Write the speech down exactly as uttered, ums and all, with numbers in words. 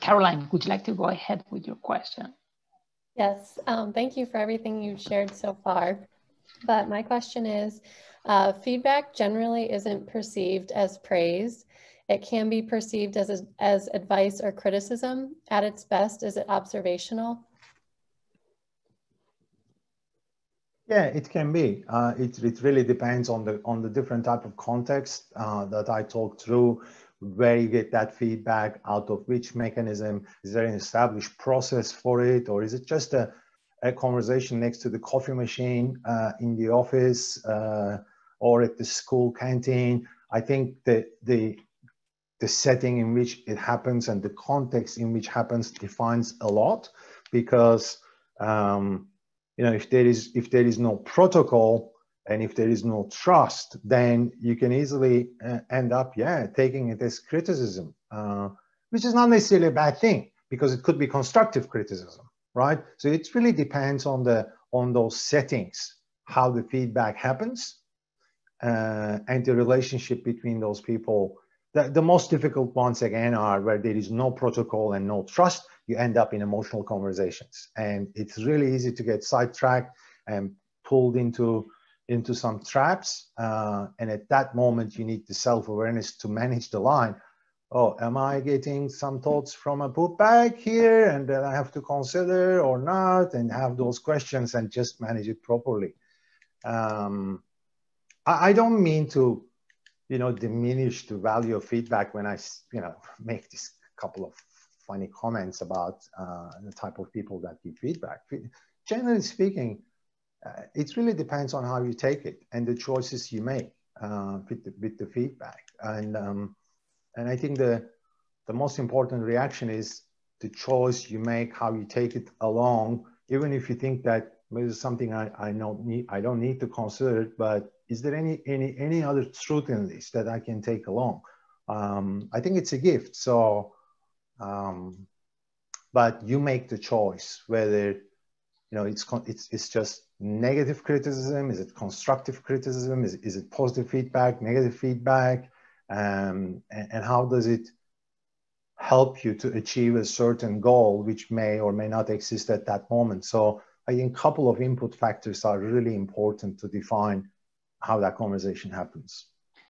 Caroline, would you like to go ahead with your question? Yes, um, thank you for everything you've shared so far. But my question is, uh, feedback generally isn't perceived as praise. It can be perceived as, as, as advice or criticism. At its best, is it observational? Yeah, it can be. Uh, it, it really depends on the, on the different type of context uh, that I talk through, where you get that feedback, out of which mechanism, is there an established process for it, or is it just a, a conversation next to the coffee machine uh, in the office uh, or at the school canteen? I think that the, the setting in which it happens and the context in which happens defines a lot, because um, you know, if there is, if there is no protocol, and if there is no trust, then you can easily uh, end up, yeah, taking it as criticism, uh, which is not necessarily a bad thing, because it could be constructive criticism, right? So it really depends on the on those settings, how the feedback happens, uh, and the relationship between those people. The, the most difficult ones, again, are where there is no protocol and no trust. You end up in emotional conversations, and it's really easy to get sidetracked and pulled into into some traps, uh, and at that moment you need the self-awareness to manage the line. Oh, am I getting some thoughts from a poop bag here, and that I have to consider or not, and have those questions and just manage it properly. Um, I, I don't mean to, you know, diminish the value of feedback when I, you know, make this couple of funny comments about uh, the type of people that give feedback. Generally speaking, Uh, it really depends on how you take it and the choices you make uh, with, the, with the feedback. And, um, and I think the, the most important reaction is the choice you make, how you take it along, even if you think that there's something I, I, don't need, I don't need to consider it, but is there any, any, any other truth in this that I can take along? Um, I think it's a gift. So, um, but you make the choice whether, you know, it's, it's, it's just negative criticism. Is it constructive criticism? Is, is it positive feedback, negative feedback? Um, and, and how does it help you to achieve a certain goal, which may or may not exist at that moment? So I think a couple of input factors are really important to define how that conversation happens.